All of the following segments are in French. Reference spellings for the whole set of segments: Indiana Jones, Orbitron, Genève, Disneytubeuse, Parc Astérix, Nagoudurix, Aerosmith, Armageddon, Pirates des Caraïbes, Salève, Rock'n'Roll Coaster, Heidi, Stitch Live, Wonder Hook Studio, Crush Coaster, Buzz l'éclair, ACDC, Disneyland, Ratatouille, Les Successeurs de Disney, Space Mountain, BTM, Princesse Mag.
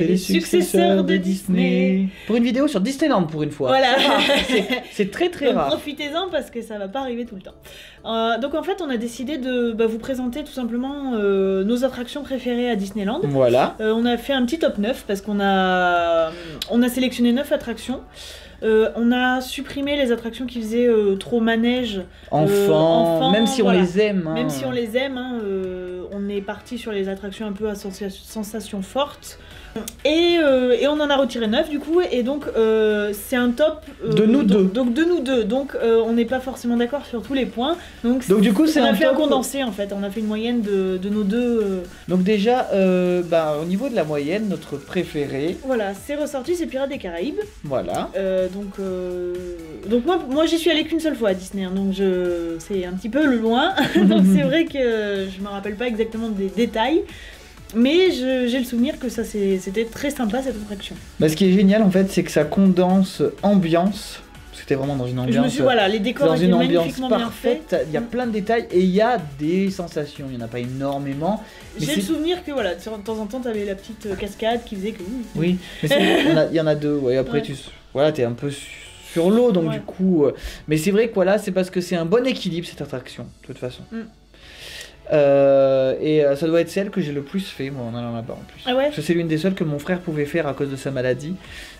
C'est les successeurs de Disney. Pour une vidéo sur Disneyland pour une fois. Voilà. C'est très très rare. Profitez-en parce que ça va pas arriver tout le temps. Donc en fait on a décidé de vous présenter tout simplement nos attractions préférées à Disneyland. Voilà. On a fait un petit top 9 parce qu'on a, sélectionné 9 attractions. On a supprimé les attractions qui faisaient trop manège, enfants, même si on les aime. Hein. Même si on les aime, hein, on est parti sur les attractions un peu à sensations fortes. Et on en a retiré 9 du coup, et donc c'est un top de nous deux. Donc de nous deux, donc on n'est pas forcément d'accord sur tous les points. Donc du coup c'est un top condensé en fait, on a fait une moyenne de, nos deux. Donc déjà au niveau de la moyenne, notre préféré. Voilà, c'est ressorti, c'est Pirates des Caraïbes. Voilà. Donc moi j'y suis allée qu'une seule fois à Disney, hein, donc c'est un petit peu le loin, donc c'est vrai que je me rappelle pas exactement des détails. Mais j'ai le souvenir que ça c'était très sympa cette attraction. Bah, ce qui est génial en fait c'est que ça condense ambiance. C'était vraiment dans une ambiance. Je me suis, voilà, les décors dans une ambiance parfaite. Il y a plein de détails et il y a des sensations. Il n'y en a pas énormément. J'ai le souvenir que voilà, de temps en temps tu avais la petite cascade qui faisait que. Oui, mais il y en a deux. Ouais, après ouais. Tu voilà, t'es un peu sur l'eau donc ouais. Du coup. Mais c'est vrai que voilà, c'est parce que c'est un bon équilibre cette attraction de toute façon. Mm. Et ça doit être celle que j'ai le plus fait moi en allant là-bas en plus. Ah ouais. Parce que c'est l'une des seules que mon frère pouvait faire à cause de sa maladie.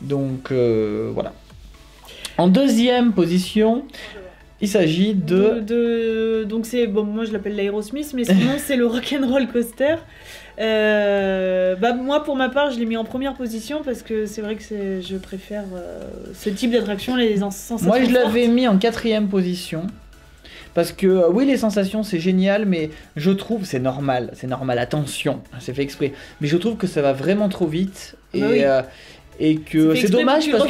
Donc voilà. En deuxième position, il s'agit de... donc c'est... Bon, moi je l'appelle l'Aerosmith, mais sinon c'est le Rock'n'Roll Coaster. Moi pour ma part je l'ai mis en première position parce que c'est vrai que je préfère ce type d'attraction, les sensations. Moi je l'avais mis en quatrième position. Parce que oui les sensations c'est génial mais je trouve c'est normal attention c'est fait exprès mais je trouve que ça va vraiment trop vite et, bah oui. Et que c'est dommage parce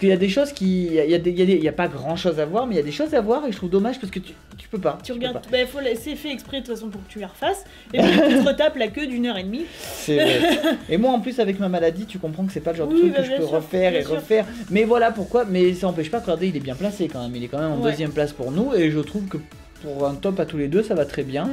qu'il y a des choses qui il y a pas grand chose à voir mais il y a des choses à voir et je trouve dommage parce que tu peux pas tu regardes bah, c'est fait exprès de toute façon pour que tu les refasses et puis tu te retapes la queue d'1h30 c'est et moi en plus avec ma maladie tu comprends que c'est pas le genre de truc bah, que je peux sûr, refaire et refaire sûr. Mais voilà pourquoi mais ça n'empêche pas regardez il est bien placé quand même il est quand même en ouais. Deuxième place pour nous et je trouve que pour un top à tous les deux ça va très bien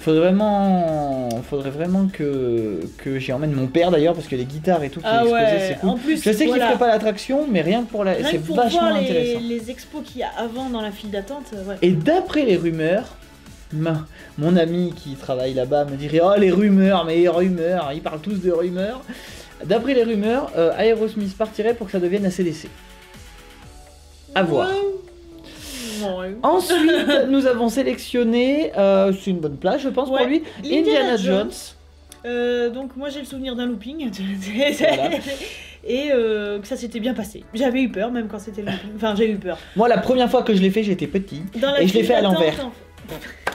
faudrait vraiment que j'y emmène mon père d'ailleurs parce que les guitares et tout qui exposent c'est cool en plus, je sais qu'il ferait pas l'attraction mais rien que pour la c'est vachement voir intéressant les expos qu'il y a avant dans la file d'attente ouais. Et d'après les rumeurs mon ami qui travaille là-bas me dirait oh les rumeurs mais les rumeurs ils parlent tous de rumeurs d'après les rumeurs Aerosmith partirait pour que ça devienne ACDC à voir. Ensuite, nous avons sélectionné, c'est une bonne place je pense ouais. Pour lui, Indiana Jones. Donc moi j'ai le souvenir d'un looping, voilà. Et que ça s'était bien passé. J'avais eu peur même quand c'était le looping, enfin j'ai eu peur. Moi la première fois que je l'ai fait j'étais petit, et je l'ai fait à l'envers.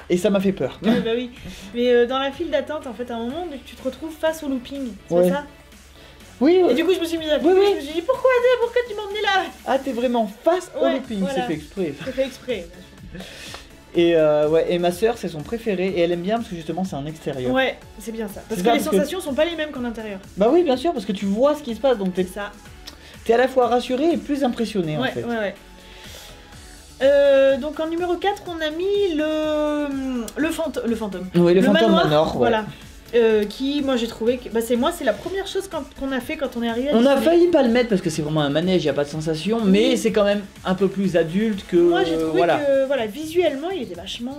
Et ça m'a fait peur. Ouais, bah oui. Mais dans la file d'attente en fait à un moment tu te retrouves face au looping, c'est ouais. Ça oui, et du coup, je me suis mise à oui, oui. Je me suis dit, pourquoi tu m'emmenais là? Ah, t'es vraiment face au looping, voilà. C'est fait exprès. C'est fait exprès. Et, ouais, et ma soeur, c'est son préféré, et elle aime bien parce que justement, c'est un extérieur. Ouais, c'est bien ça. Parce que les sensations sont pas les mêmes qu'en intérieur. Bah oui, bien sûr, parce que tu vois ce qui se passe, donc t'es à la fois rassuré et plus impressionné ouais, en fait. Ouais, ouais. Donc en numéro 4, on a mis le fantôme. Oui, le fantôme manoir, ouais. Voilà. Qui, moi j'ai trouvé que bah, c'est la première chose qu'on a fait quand on est arrivé à Disney. On a failli pas le mettre parce que c'est vraiment un manège, il n'y a pas de sensation, mais oui. C'est quand même un peu plus adulte que. Moi j'ai trouvé voilà. Que voilà, visuellement il était vachement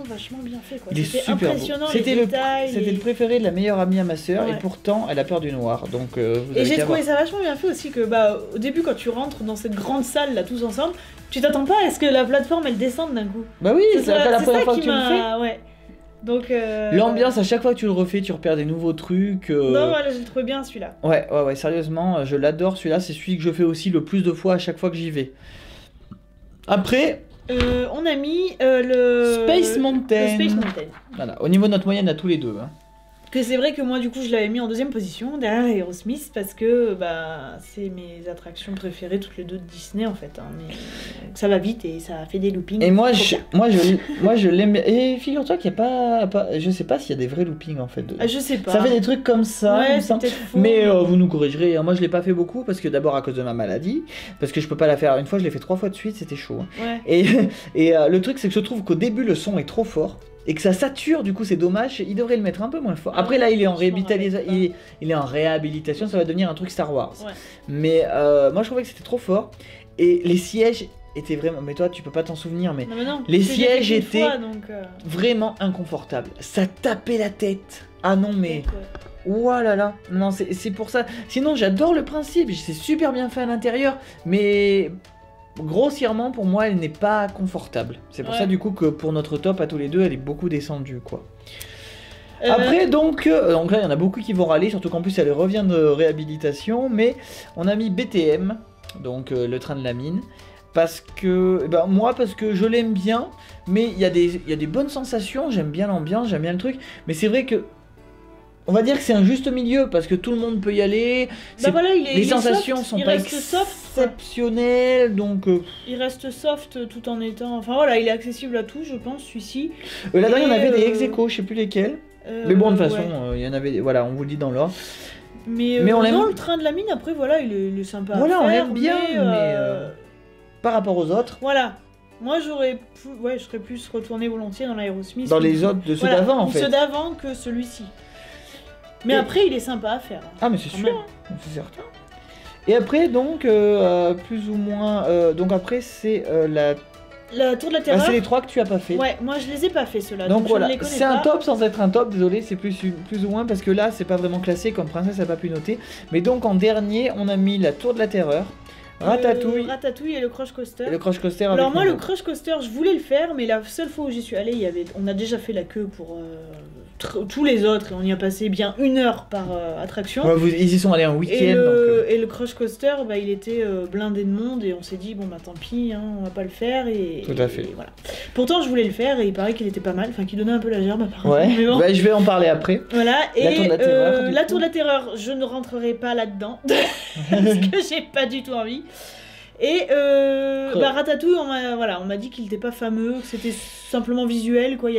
bien fait. C'était impressionnant. C'était le préféré de la meilleure amie à ma soeur ouais. Et pourtant elle a peur du noir. Donc, vous et j'ai trouvé ça vachement bien fait aussi que bah, au début quand tu rentres dans cette grande salle là tous ensemble, tu t'attends pas à ce que la plateforme elle descende d'un coup. Bah oui, c'est la première fois que tu le fais. Ouais. Donc l'ambiance à chaque fois que tu le refais, tu repères des nouveaux trucs. Non, voilà, je le trouve bien celui-là. Ouais, ouais, ouais, sérieusement, je l'adore celui-là, c'est celui que je fais aussi le plus de fois à chaque fois que j'y vais. Après, on a mis le Space Mountain. Le Space Mountain. Voilà, au niveau de notre moyenne à tous les deux. Hein. Que c'est vrai que moi du coup je l'avais mis en deuxième position derrière Aerosmith parce que bah c'est mes attractions préférées toutes les deux de Disney en fait. Hein, mais ça va vite et ça fait des loopings. Et moi je l'aime. Et figure-toi qu'il y a pas je sais pas s'il y a des vrais loopings en fait. Ah, je sais pas. Ça fait des trucs comme ça. Ouais, c'est peut-être faux. Mais vous nous corrigerez. Hein. Moi je l'ai pas fait beaucoup parce que d'abord à cause de ma maladie parce que je peux pas la faire une fois je l'ai fait 3 fois de suite c'était chaud. Hein. Ouais. Et le truc c'est que je trouve qu'au début le son est trop fort. et que ça sature, du coup c'est dommage, il devrait le mettre un peu moins fort. Après là il est en réhabilitation, il est en réhabilitation, ça va devenir un truc Star Wars. Ouais. Mais moi je trouvais que c'était trop fort, et les sièges étaient vraiment... Mais toi tu peux pas t'en souvenir, mais, non, les sièges étaient vraiment inconfortables. Ça tapait la tête. Ah non mais... Ouah là là, non c'est pour ça. Sinon j'adore le principe, c'est super bien fait à l'intérieur, mais... Grossièrement pour moi elle n'est pas confortable. C'est pour ça du coup que pour notre top à tous les deux elle est beaucoup descendue quoi. Après donc là il y en a beaucoup qui vont râler, surtout qu'en plus elle revient de réhabilitation. Mais on a mis BTM, donc le train de la mine. Parce que, parce que je l'aime bien. Mais il y a des bonnes sensations, j'aime bien l'ambiance, j'aime bien le truc. Mais c'est vrai que on va dire que c'est un juste milieu parce que tout le monde peut y aller. Bah voilà, les sensations sont pas exceptionnelles, donc. Il reste soft tout en étant. Enfin voilà, il est accessible à tous, je pense, celui-ci. Là dedans il y en avait des ex-aequo, je sais plus lesquels. Mais bon, de toute façon, il y en avait. Voilà, on vous le dit dans l'ordre. Mais on aime... le train de la mine, après, voilà, il est sympa. Voilà, à faire, on aime bien, mais par rapport aux autres. Voilà. Moi j'aurais plus, je serais plus retourné volontiers dans l'Aerosmith. Dans les autres de ceux d'avant, en fait. Ceux d'avant que celui-ci. Mais après, il est sympa à faire. Ah, mais c'est sûr, c'est certain. Et après, donc, plus ou moins... donc après, c'est la tour de la terreur. Bah, c'est les trois que tu as pas fait. Ouais, moi, je les ai pas fait, ceux-là. Donc voilà, c'est un top sans être un top. Désolé, c'est plus ou moins parce que là, c'est pas vraiment classé. Comme Princesse n'a pas pu noter. Mais donc, en dernier, on a mis la tour de la terreur. Ratatouille. Ratatouille et le Crush Coaster. Et le Crush Coaster. Alors moi, le Crush Coaster, je voulais le faire, mais la seule fois où j'y suis allée, on a déjà fait la queue pour tous les autres, et on y a passé bien 1 heure par attraction. Ouais, ils y sont allés un week-end. Et le Crush Coaster, il était blindé de monde, et on s'est dit, bon bah tant pis, hein, on va pas le faire. Tout à fait. Voilà. Pourtant, je voulais le faire, et il paraît qu'il était pas mal, enfin qu'il donnait un peu la gerbe apparemment. Ouais, mais bon. Je vais en parler après. Voilà, et la tour de la terreur, je ne rentrerai pas là-dedans, parce que j'ai pas du tout envie. Et Ratatouille, on m'a dit qu'il n'était pas fameux, que c'était simplement visuel, quoi. Je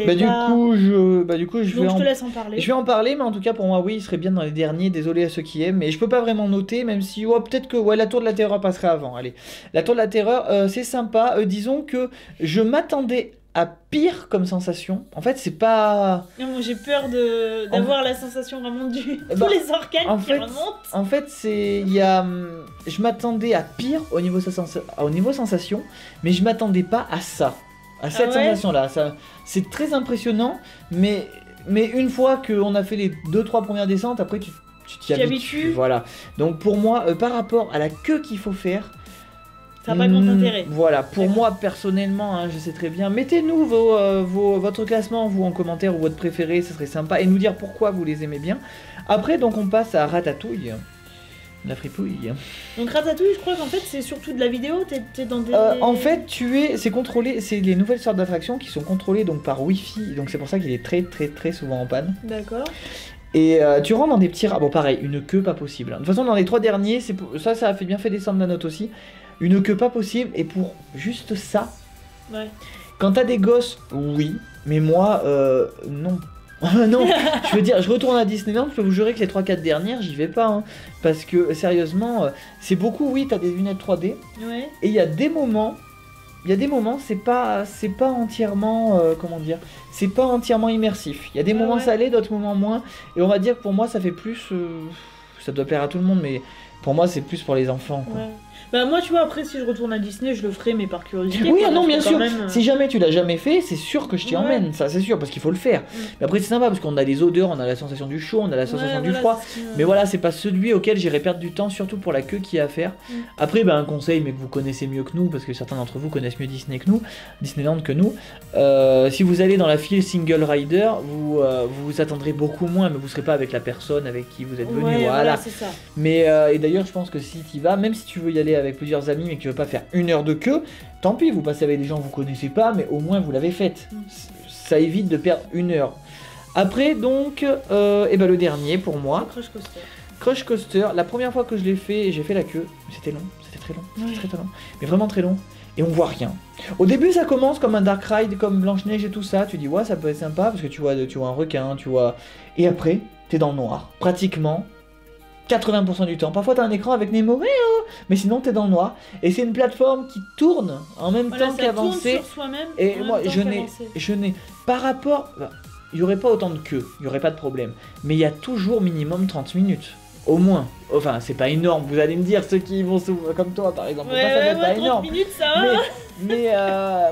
te laisse en parler. Je vais en parler, mais en tout cas pour moi, oui, il serait bien dans les derniers. Désolé à ceux qui aiment, mais je peux pas vraiment noter, même si peut-être que la tour de la terreur passerait avant. Allez, la tour de la terreur, c'est sympa. Disons que je m'attendais à pire comme sensation. En fait, c'est pas... Non, j'ai peur d'avoir la sensation vraiment du... Tous les orcanes qui remontent. En fait, je m'attendais à pire au niveau sensation, mais je m'attendais pas à ça, à cette sensation-là. C'est très impressionnant, mais une fois qu'on a fait les 2-3 premières descentes, après tu t'y habitues. Voilà. Donc pour moi, par rapport à la queue qu'il faut faire, ça n'a pas grand intérêt. Voilà, pour moi personnellement, je sais très bien. Mettez-nous votre classement, vous en commentaire, ou votre préféré, ce serait sympa. Et nous dire pourquoi vous les aimez bien. Après, donc on passe à Ratatouille. La fripouille. Donc Ratatouille, je crois qu'en fait c'est surtout de la vidéo, t'es dans des... en fait, c'est contrôlé, c'est les nouvelles sortes d'attractions qui sont contrôlées donc par Wi-Fi. Donc c'est pour ça qu'il est très très très souvent en panne. D'accord. Et tu rentres dans des petits... Bon pareil, une queue pas possible. De toute façon, dans les 3 derniers, ça a bien fait descendre la note aussi. Une queue pas possible, et pour juste ça, quand t'as des gosses, oui, mais moi, non. Non, je veux dire, je retourne à Disneyland, je peux vous jurer que les 3-4 dernières, j'y vais pas, hein, parce que sérieusement, c'est beaucoup, oui, t'as des lunettes 3D, et il y a des moments, c'est pas entièrement, comment dire, c'est pas entièrement immersif. Il y a des moments ça l'est, d'autres moments moins, et on va dire que pour moi, ça fait plus, ça doit plaire à tout le monde, mais pour moi, c'est plus pour les enfants, quoi. Ouais. Bah moi tu vois, après si je retourne à Disney je le ferai, mais par curiosité. Oui non bien sûr, si jamais tu l'as jamais fait, c'est sûr que je t'y emmène, ça c'est sûr, parce qu'il faut le faire. Mais après c'est sympa parce qu'on a les odeurs, on a la sensation du chaud, on a la sensation du froid. Mais voilà, c'est pas celui auquel j'irai perdre du temps, surtout pour la queue qu'il y a à faire. Après un conseil, mais que vous connaissez mieux que nous, parce que certains d'entre vous connaissent mieux Disney que nous, Disneyland que nous. Si vous allez dans la file single rider, vous vous attendrez beaucoup moins, mais vous serez pas avec la personne avec qui vous êtes venu. Voilà, c'est ça. Mais et d'ailleurs je pense que si tu y vas, même si tu veux y aller avec plusieurs amis mais que tu veux pas faire 1 heure de queue, tant pis, vous passez avec des gens que vous connaissez pas, mais au moins vous l'avez faite. Ça évite de perdre 1 heure. Après donc le dernier pour moi, Crush Coaster. La première fois que je l'ai fait, j'ai fait la queue, c'était long, c'était très long, c'était très long, mais vraiment très long, et on voit rien. Au début ça commence comme un dark ride, comme Blanche-Neige et tout ça, tu dis ouais ça peut être sympa parce que tu vois un requin, tu vois, et après t'es dans le noir pratiquement. 80% du temps. Parfois, tu as un écran avec Nemo, mais sinon, tu es dans le noir. Et c'est une plateforme qui tourne en même temps qu'avancée. Et moi, je n'ai. Par rapport. Il n'y aurait pas autant de queues, il n'y aurait pas de problème. Mais il y a toujours minimum 30 minutes. Au moins. Enfin, c'est pas énorme, vous allez me dire, ceux qui vont comme toi, par exemple. Ouais, ça ouais, pas 30 énorme. Minutes, ça va. Mais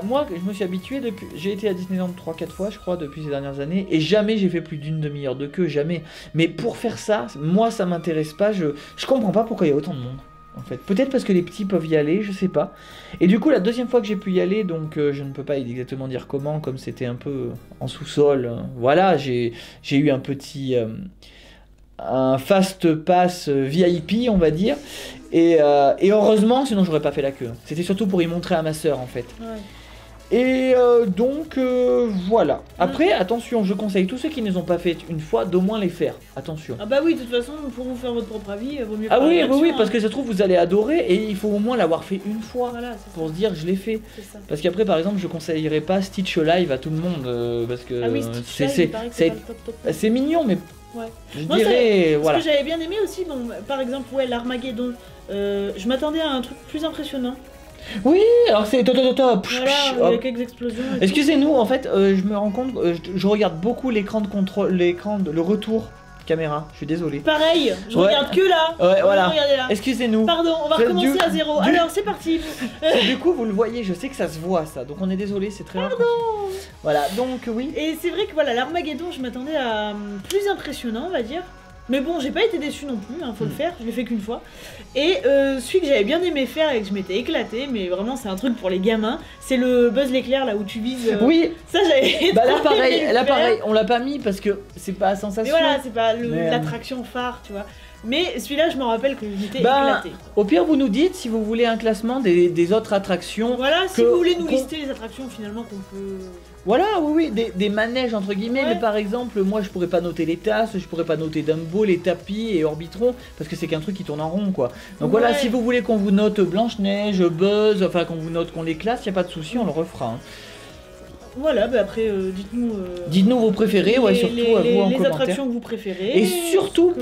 moi, je me suis habitué depuis... J'ai été à Disneyland 3-4 fois, je crois, depuis ces dernières années. Et jamais j'ai fait plus d'une demi-heure de queue, jamais. Mais pour faire ça, moi, ça m'intéresse pas. Je comprends pas pourquoi il y a autant de monde. En fait, peut-être parce que les petits peuvent y aller, je sais pas. Et du coup, la deuxième fois que j'ai pu y aller, donc je ne peux pas exactement dire comment, comme c'était un peu en sous-sol. Voilà, j'ai eu un petit un fast pass VIP, on va dire. Et heureusement, sinon j'aurais pas fait la queue. C'était surtout pour y montrer à ma soeur, en fait. Ouais. Et donc voilà. Après, attention, je conseille tous ceux qui ne les ont pas fait une fois d'au moins les faire. Attention. Ah bah oui, de toute façon, pour vous faire votre propre avis, il vaut mieux. Ah oui, bah oui, parce que ça se trouve, vous allez adorer et il faut au moins l'avoir fait une fois pour se dire je l'ai fait. Parce qu'après, par exemple, je conseillerais pas Stitch Live à tout le monde parce que c'est mignon, mais ouais. Voilà. Ce que j'avais bien aimé aussi, bon, par exemple, ouais, l'Armageddon. Je m'attendais à un truc plus impressionnant. Oui, alors c'est top. Voilà, avec quelques explosions. Excusez-nous, en fait, je me rends compte, je regarde beaucoup l'écran de contrôle, le retour caméra. Je suis désolé. Pareil, je regarde que là. Ouais, voilà. Excusez-nous. Pardon, on va recommencer à zéro. Alors c'est parti. Du coup, vous le voyez, je sais que ça se voit ça, donc on est désolé, c'est très. Pardon. Voilà, donc oui. Et c'est vrai que voilà, l'Armageddon, je m'attendais à plus impressionnant, on va dire. Mais bon, j'ai pas été déçu non plus, hein, faut le faire, je l'ai fait qu'une fois. Et celui que j'avais bien aimé faire et que je m'étais éclatée, mais vraiment c'est un truc pour les gamins, c'est le Buzz l'éclair là où tu vises. Oui. Ça j'avais. Bah là pareil, on l'a pas mis parce que c'est pas sensationnel. Voilà, c'est pas l'attraction phare, tu vois. Mais celui-là, je me rappelle que j'étais éclatée. Au pire, vous nous dites si vous voulez un classement des autres attractions. Voilà, si vous voulez nous lister les attractions finalement qu'on peut. Voilà, oui, des manèges entre guillemets, mais par exemple, moi je pourrais pas noter les tasses, je pourrais pas noter Dumbo, les tapis et Orbitron, parce que c'est qu'un truc qui tourne en rond quoi. Donc voilà, si vous voulez qu'on vous note Blanche-Neige, Buzz, enfin qu'on vous note, qu'on les classe, y a pas de souci, on le refera. Hein. Voilà, bah après dites-nous... dites-nous vos préférés, surtout les attractions que vous préférez. Et surtout,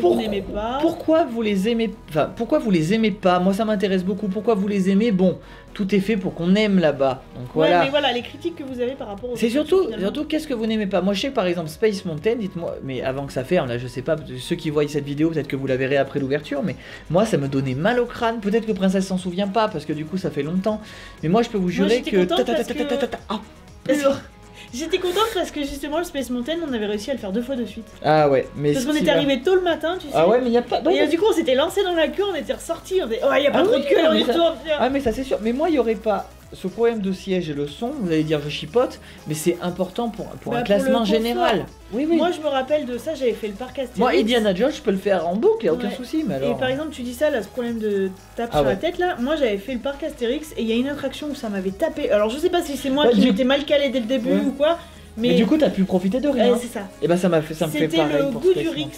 pourquoi vous les aimez, enfin, pourquoi vous les aimez pas. Moi ça m'intéresse beaucoup, pourquoi vous les aimez. Bon, tout est fait pour qu'on aime là-bas. Ouais, mais voilà, les critiques que vous avez par rapport aux... C'est surtout qu'est-ce que vous n'aimez pas. Moi je sais par exemple Space Mountain, dites-moi, mais avant que ça ferme, là je sais pas, ceux qui voient cette vidéo, peut-être que vous la verrez après l'ouverture, mais moi ça me donnait mal au crâne, peut-être que Princesse s'en souvient pas, parce que du coup ça fait longtemps. Mais moi je peux vous jurer que... J'étais contente parce que justement le Space Mountain on avait réussi à le faire 2 fois de suite. Ah ouais, mais parce qu'on était arrivé tôt le matin, tu sais. Ah ouais, mais il y a pas. Et du coup on s'était lancé dans la queue, on était ressorti, on était oh il y a pas trop de queue, on y retourne. Ah mais ça c'est sûr. Mais moi il y aurait pas ce problème de siège et le son. Vous allez dire je chipote, mais c'est important pour un classement général. Oui oui. Moi je me rappelle de ça, j'avais fait le parc Astérix. Moi Indiana Jones je peux le faire en boucle, y a aucun souci. Mais alors. Et par exemple tu dis ça là, ce problème de tape sur la tête là. Moi j'avais fait le parc Astérix et il y a une attraction où ça m'avait tapé. Alors je sais pas si c'est moi qui m'étais mal calé dès le début ou quoi. Mais du coup t'as pu profiter de rien. C'est ça. Et bah ça me fait pareil pour Nagoudurix.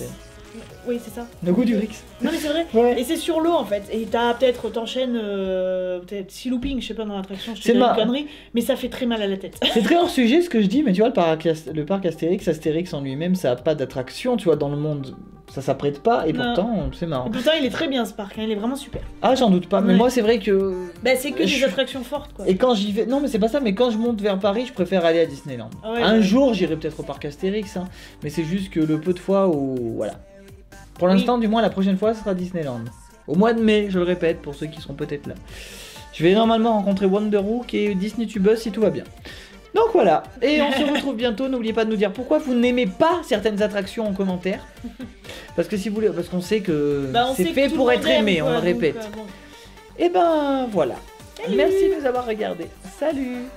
Oui c'est ça. Nagoudurix. Non mais c'est vrai. Ouais. Et c'est sur l'eau en fait. Et t'as peut-être t'enchaînes peut-être 6 loopings, je sais pas dans l'attraction, je te dis une connerie, mais ça fait très mal à la tête. C'est très hors sujet ce que je dis, mais tu vois le parc Astérix en lui-même, ça a pas d'attraction, tu vois, dans le monde. Ça s'apprête pas et pourtant c'est marrant. Et pourtant il est très bien ce parc, hein, il est vraiment super. Ah j'en doute pas, mais moi c'est vrai que... Bah c'est que des attractions fortes quoi. Et quand j'y vais... Non mais c'est pas ça, mais quand je monte vers Paris je préfère aller à Disneyland. Ouais, un jour j'irai peut-être au parc Astérix, hein, mais c'est juste que le peu de fois où... Voilà. Pour l'instant du moins la prochaine fois ce sera Disneyland. Au mois de mai, je le répète pour ceux qui seront peut-être là. Je vais normalement rencontrer Wonderwook et Disney Tubus si tout va bien. Donc voilà, et on se retrouve bientôt. N'oubliez pas de nous dire pourquoi vous n'aimez pas certaines attractions en commentaire. Parce que si vous voulez, parce qu'on sait que c'est fait pour être aimé, on le répète. Et ben voilà. Merci de nous avoir regardés. Salut.